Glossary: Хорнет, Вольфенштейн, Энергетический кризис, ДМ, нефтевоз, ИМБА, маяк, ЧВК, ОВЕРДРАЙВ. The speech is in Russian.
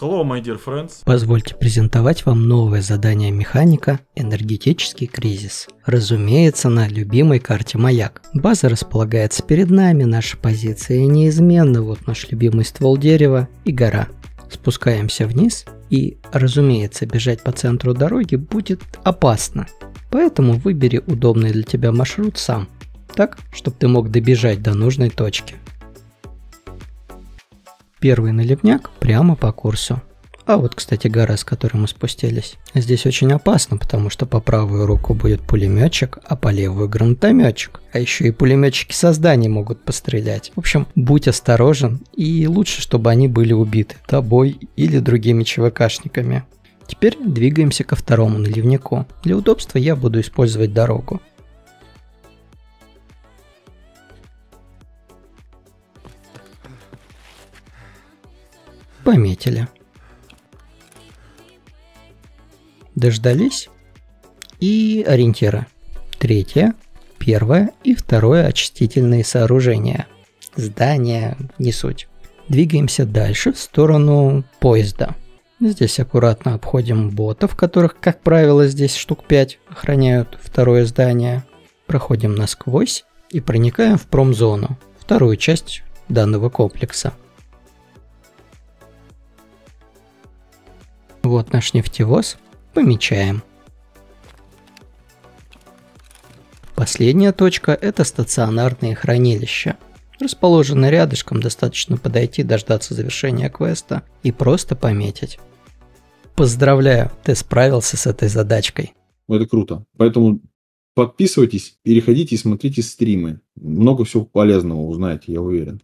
Hello, my dear friends. Позвольте презентовать вам новое задание механика «Энергетический кризис». Разумеется, на любимой карте «Маяк». База располагается перед нами, наши позиции неизменны, вот наш любимый ствол дерева и гора. Спускаемся вниз и, разумеется, бежать по центру дороги будет опасно, поэтому выбери удобный для тебя маршрут сам, так, чтобы ты мог добежать до нужной точки. Первый наливняк прямо по курсу. А вот, кстати, гора, с которой мы спустились. Здесь очень опасно, потому что по правую руку будет пулеметчик, а по левую гранатометчик. А еще и пулеметчики со зданий могут пострелять. В общем, будь осторожен, и лучше, чтобы они были убиты тобой или другими ЧВКшниками. Теперь двигаемся ко второму наливнику. Для удобства я буду использовать дорогу. Пометили. Дождались. И ориентиры. Третье, первое и второе очистительные сооружения. Здания, не суть. Двигаемся дальше в сторону поезда. Здесь аккуратно обходим ботов, которых, как правило, здесь штук 5 охраняют второе здание. Проходим насквозь и проникаем в промзону, вторую часть данного комплекса. Вот наш нефтевоз, помечаем. Последняя точка – это стационарные хранилища. Расположены рядышком, достаточно подойти, дождаться завершения квеста и просто пометить. Поздравляю, ты справился с этой задачкой. Это круто, поэтому подписывайтесь, переходите и смотрите стримы. Много всего полезного узнаете, я уверен.